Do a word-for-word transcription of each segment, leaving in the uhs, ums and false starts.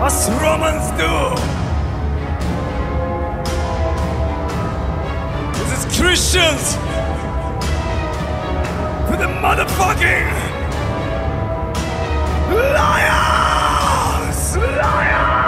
Us Romans do! This is Christians! To the motherfucking liars! Liars!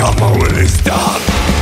Come on, will it stop?